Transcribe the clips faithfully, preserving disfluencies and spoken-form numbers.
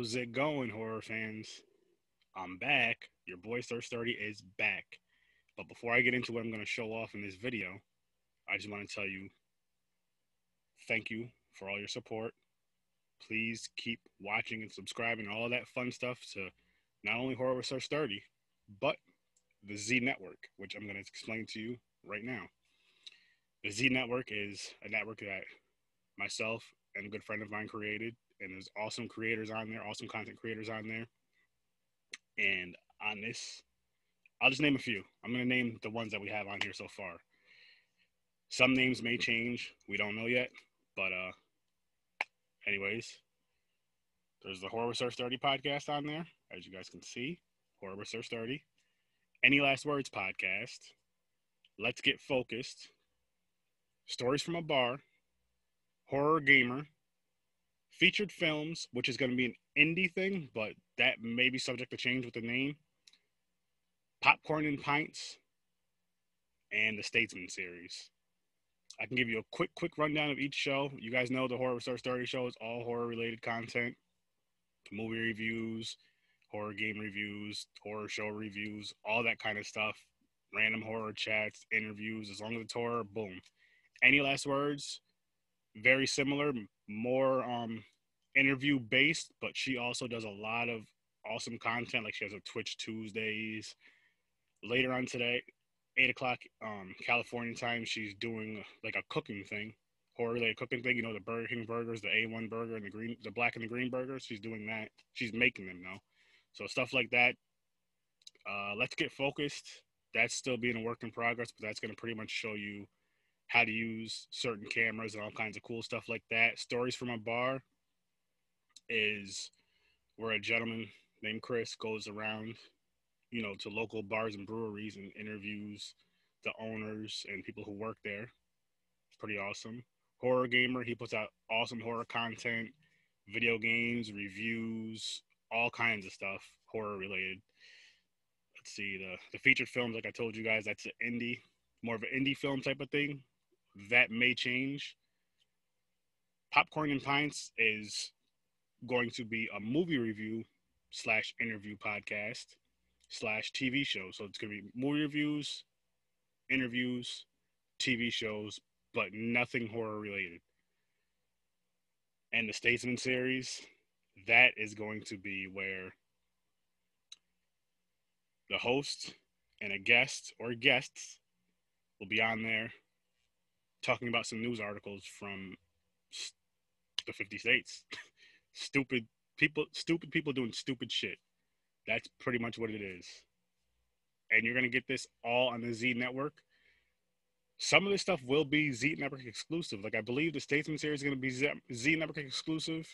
How's it going, horror fans? I'm back. Your boy Sir Sturdy is back. But before I get into what I'm going to show off in this video, I just want to tell you thank you for all your support. Please keep watching and subscribing and all that fun stuff to not only Horror with Sir Sturdy, but the Z Network, which I'm going to explain to you right now. The Z Network is a network that myself and a good friend of mine created, and there's awesome creators on there, awesome content creators on there. And on this, I'll just name a few. I'm going to name the ones that we have on here so far. Some names may change. We don't know yet. But uh, anyways, there's the Horror with Sir Sturdy podcast on there, as you guys can see. Horror with Sir Sturdy. Any Last Words Podcast. Let's Get Focused. Stories from a Bar, Horror Gamer, Featured Films, which is going to be an indie thing, but that may be subject to change with the name, Popcorn and Pints, and the Statesman series. I can give you a quick, quick rundown of each show. You guys know the Horror with Sir Sturdy show is all horror-related content, movie reviews, horror game reviews, horror show reviews, all that kind of stuff, random horror chats, interviews, as long as it's horror, boom. Any Last Words, very similar, more um, interview-based, but she also does a lot of awesome content. Like, she has a Twitch Tuesdays. Later on today, eight o'clock um, California time, she's doing, like, a cooking thing, horror-related cooking thing. You know, the Burger King burgers, the A one burger, and the green, the black and the green burgers. She's doing that. She's making them, though. So stuff like that. Uh, Let's Get Focused. That's still being a work in progress, but that's going to pretty much show you how to use certain cameras and all kinds of cool stuff like that. Stories from a Bar is where a gentleman named Chris goes around, you know, to local bars and breweries and interviews the owners and people who work there. It's pretty awesome. Horror Gamer, he puts out awesome horror content, video games, reviews, all kinds of stuff horror related. Let's see, the, the Featured Films, like I told you guys, that's an indie, more of an indie film type of thing. That may change. Popcorn and Pints is going to be a movie review slash interview podcast slash T V show. So it's going to be movie reviews, interviews, T V shows, but nothing horror related. And the Statesman series, that is going to be where the host and a guest or guests will be on there, talking about some news articles from the fifty states. Stupid people, stupid people doing stupid shit. That's pretty much what it is. And you're going to get this all on the Z Network. Some of this stuff will be Z Network exclusive. Like, I believe the Statesman series is going to be Z, Z Network exclusive.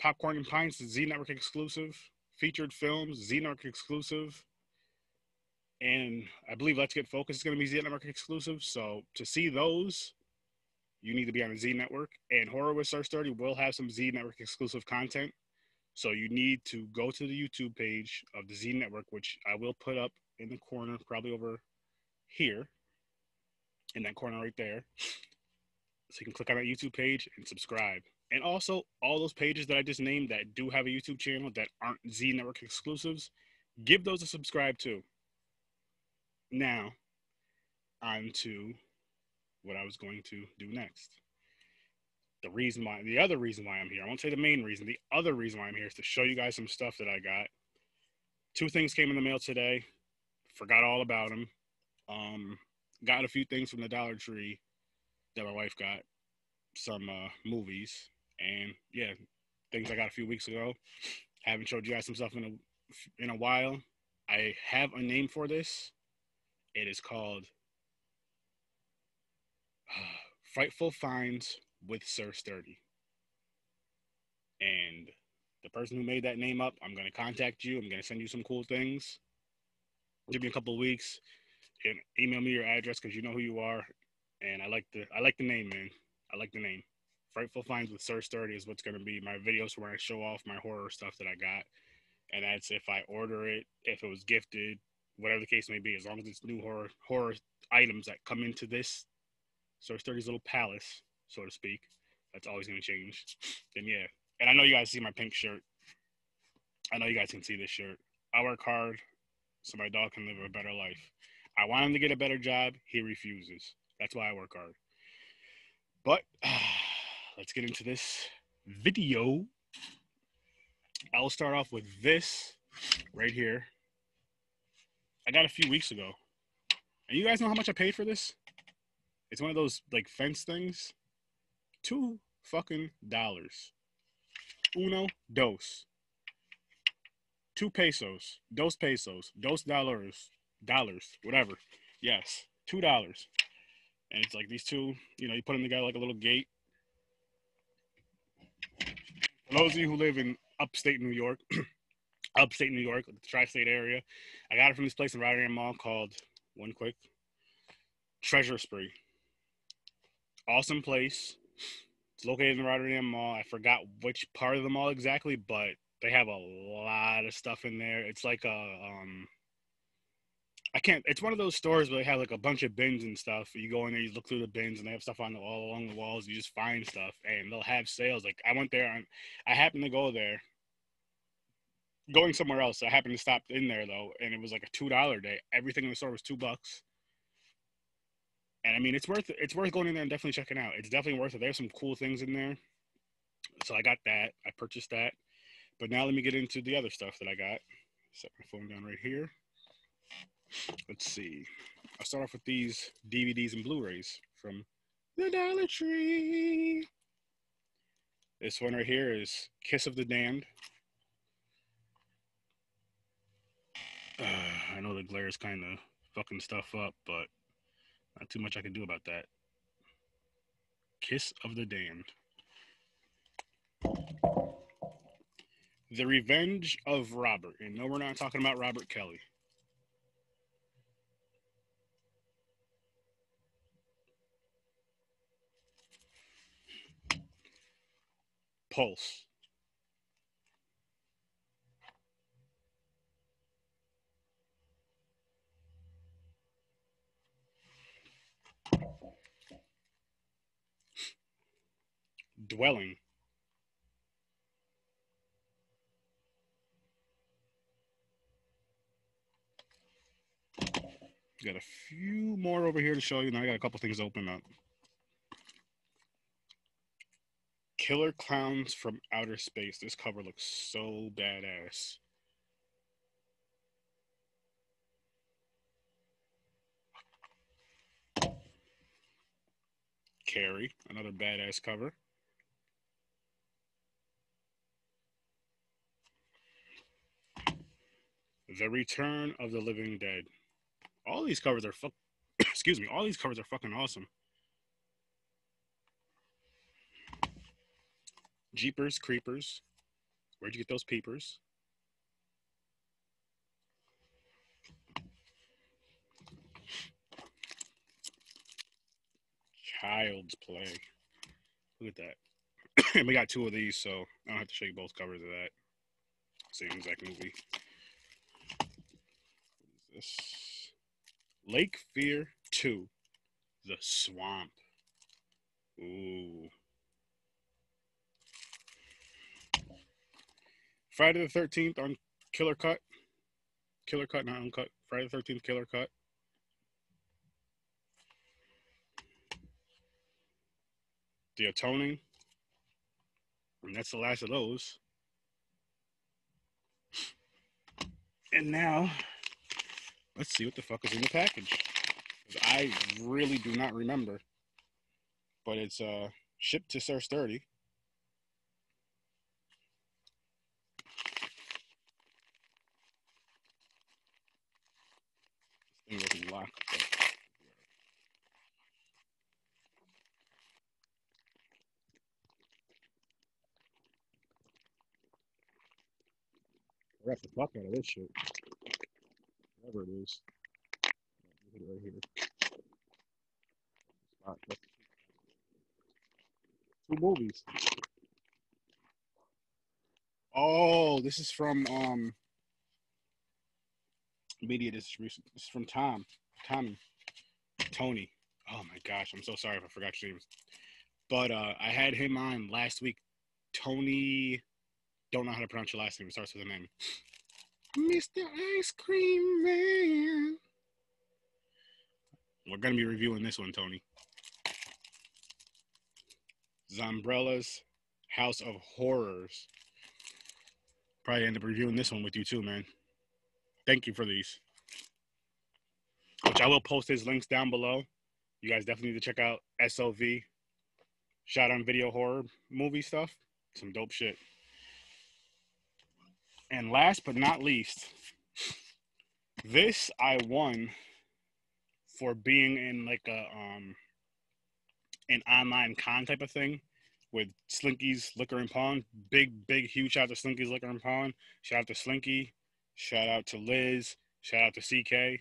Popcorn and Pints is Z Network exclusive. Featured Films, Z Network exclusive. And I believe Let's Get Focused is going to be Z Network exclusive. So to see those, you need to be on the Z Network. And Horror with Sir Sturdy will have some Z Network exclusive content. So you need to go to the YouTube page of the Z Network, which I will put up in the corner, probably over here, in that corner right there. So you can click on that YouTube page and subscribe. And also, all those pages that I just named that do have a YouTube channel that aren't Z Network exclusives, give those a subscribe to. Now, on to what I was going to do next. The reason why, the other reason why I'm here, I won't say the main reason, the other reason why I'm here is to show you guys some stuff that I got. Two things came in the mail today. Forgot all about them. Um, got a few things from the Dollar Tree that my wife got. Some uh, movies. And, yeah, things I got a few weeks ago. Haven't showed you guys some stuff in a, in a while. I have a name for this. It is called uh, Frightful Finds with Sir Sturdy. And the person who made that name up, I'm going to contact you. I'm going to send you some cool things. Give me a couple of weeks. And email me your address because you know who you are. And I like the I like the name, man. I like the name. Frightful Finds with Sir Sturdy is what's going to be my videos where I show off my horror stuff that I got. And that's if I order it, if it was gifted, whatever the case may be, as long as it's new horror horror items that come into this Sir Sturdy's little palace, so to speak, that's always going to change. Then, yeah, And I know you guys see my pink shirt. I know you guys can see this shirt. I work hard so my dog can live a better life. I want him to get a better job. He refuses. That's why I work hard. But uh, let's get into this video. I'll start off with this right here. I got a few weeks ago. And you guys know how much I paid for this? It's one of those, like, fence things. Two fucking dollars. Uno, dos. Two pesos. Dos pesos. Dos dollars. Dollars. Whatever. Yes. Two dollars. And it's like these two, you know, you put them together like a little gate. For those of you who live in upstate New York, upstate New York, the tri-state area, I got it from this place in Rotterdam Mall called, one quick, Treasure Spree. Awesome place. It's located in Rotterdam Mall. I forgot which part of the mall exactly, but they have a lot of stuff in there. It's like a, um, I can't, it's one of those stores where they have like a bunch of bins and stuff. You go in there, you look through the bins, and they have stuff on the, all along the walls. You just find stuff, and they'll have sales. Like, I went there, on, I happened to go there. Going somewhere else, I happened to stop in there, though, and it was like a two dollar day. Everything in the store was two bucks. And, I mean, it's worth it's worth going in there and definitely checking out. It's definitely worth it. There's some cool things in there. So I got that. I purchased that. But now let me get into the other stuff that I got. Set my phone down right here. Let's see. I'll start off with these D V Ds and Blu-rays from the Dollar Tree. This one right here is Kiss of the Damned. Uh, I know the glare is kind of fucking stuff up, but not too much I can do about that. Kiss of the Damned. The Revenge of Robert. And no, we're not talking about Robert Kelly. Pulse. Dwelling. Got a few more over here to show you. Now I got a couple things to open up. Killer Klowns from Outer Space. This cover looks so badass. Carrie, another badass cover. The Return of the Living Dead. All these covers are fuck. Excuse me. All these covers are fucking awesome. Jeepers Creepers. Where'd you get those peepers? Child's Play. Look at that. We got two of these, so I don't have to show you both covers of that. Same exact movie. This Lake Fear two The Swamp. Ooh. Friday the thirteenth on Killer Cut. Killer Cut, not Uncut. Friday the thirteenth Killer Cut. The Atoning. And that's the last of those. And now let's see what the fuck is in the package. I really do not remember. But it's uh, shipped to Sir Sturdy. This thing wasn't locked. Wrap the fuck out of this shit. Whatever it is. Hit it right here. Two movies. Oh, this is from um media distribution. This is from Tom. Tommy. Tony. Oh my gosh, I'm so sorry if I forgot your name. But uh I had him on last week Tony, don't know how to pronounce your last name. It starts with a name. Mister Ice Cream Man. We're going to be reviewing this one, Tony. Zombrella's House of Horrors. Probably end up reviewing this one with you too, man. Thank you for these. Which I will post his links down below. You guys definitely need to check out S O V. Shot on video horror movie stuff. Some dope shit. And last but not least, this I won for being in like a um, an online con type of thing with Slinky's Liquor and Pawn. Big, big, huge shout out to Slinky's Liquor and Pawn. Shout out to Slinky. Shout out to Liz. Shout out to C K.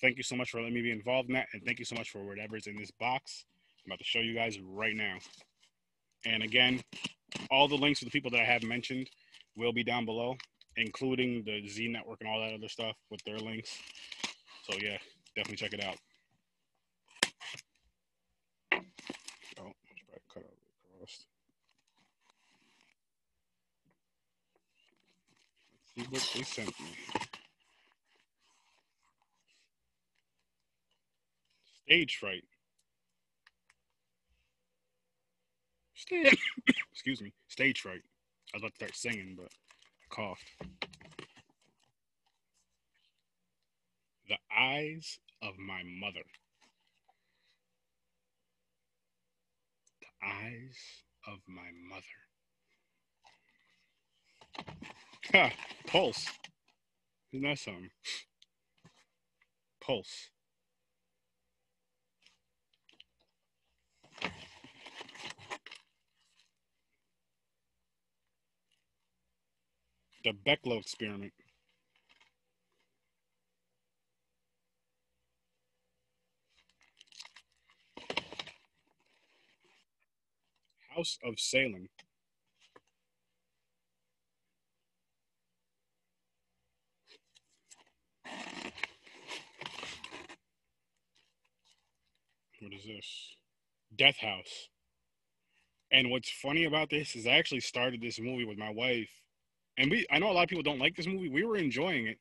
Thank you so much for letting me be involved in that. And thank you so much for whatever's in this box. I'm about to show you guys right now. And again, all the links to the people that I have mentioned will be down below, including the Z Network and all that other stuff with their links. So yeah, definitely check it out. Oh, cut out across. Let's see what they sent me. Stage Fright. Stage. Excuse me. Stage Fright. I was about to start singing, but I coughed. The Eyes of My Mother. The Eyes of My Mother. Ha! Pulse. Isn't that something? Pulse. The Becklow Experiment. House of Salem. What is this? Death House. And what's funny about this is I actually started this movie with my wife. And we, I know a lot of people don't like this movie. We were enjoying it.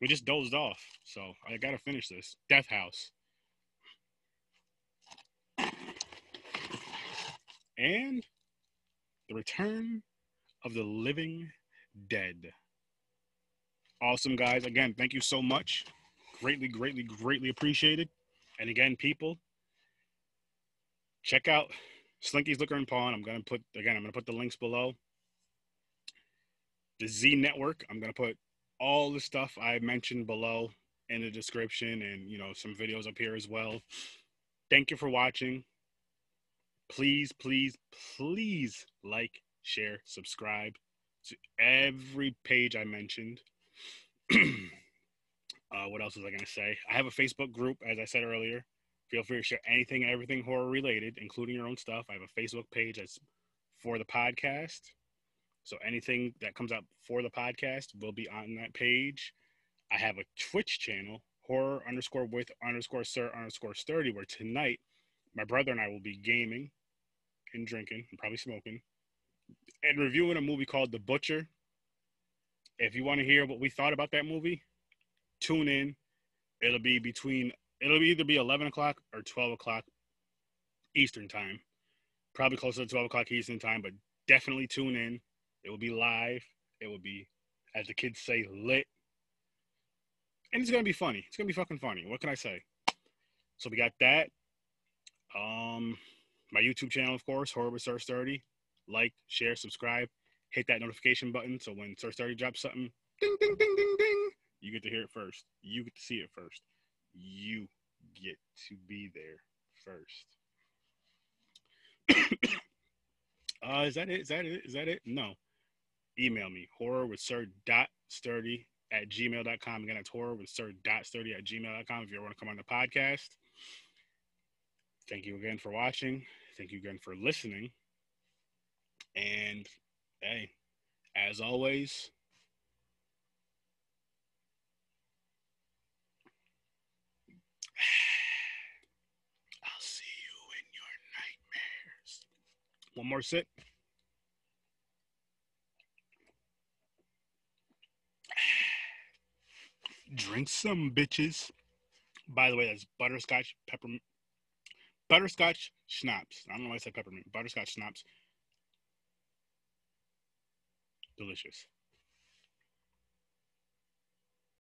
We just dozed off. So I got to finish this. Death House. And The Return of the Living Dead. Awesome, guys. Again, thank you so much. Greatly, greatly, greatly appreciated. And again, people, check out Slinky's Liquor and Pawn. I'm going to put, again, I'm going to put the links below. The Z Network. I'm going to put all the stuff I mentioned below in the description and, you know, some videos up here as well. Thank you for watching. Please, please, please like, share, subscribe to every page I mentioned. uh, what else was I going to say? I have a Facebook group, as I said earlier. Feel free to share anything and everything horror related, including your own stuff. I have a Facebook page that's for the podcast. So anything that comes out for the podcast will be on that page. I have a Twitch channel, horror underscore with underscore sir underscore sturdy, where tonight my brother and I will be gaming and drinking and probably smoking and reviewing a movie called The Butcher. If you want to hear what we thought about that movie, tune in. It'll be between, it'll either be eleven o'clock or twelve o'clock Eastern time, probably closer to twelve o'clock Eastern time, but definitely tune in. It will be live. It will be, as the kids say, lit. And it's going to be funny. It's going to be fucking funny. What can I say? So we got that. Um, my YouTube channel, of course, Horror with Sir Sturdy. Like, share, subscribe. Hit that notification button so when Sir Sturdy drops something, ding, ding, ding, ding, ding, you get to hear it first. You get to see it first. You get to be there first. uh, is that it? Is that it? Is that it? No. Email me, horror with sir dot sturdy at gmail dot com. Again, that's horror with sir dot sturdy at gmail dot com if you want to come on the podcast. Thank you again for watching. Thank you again for listening. And, hey, as always, I'll see you in your nightmares. One more sip. Drink some, bitches. By the way, that's butterscotch, peppermint, butterscotch schnapps. I don't know why I said peppermint. Butterscotch schnapps. Delicious.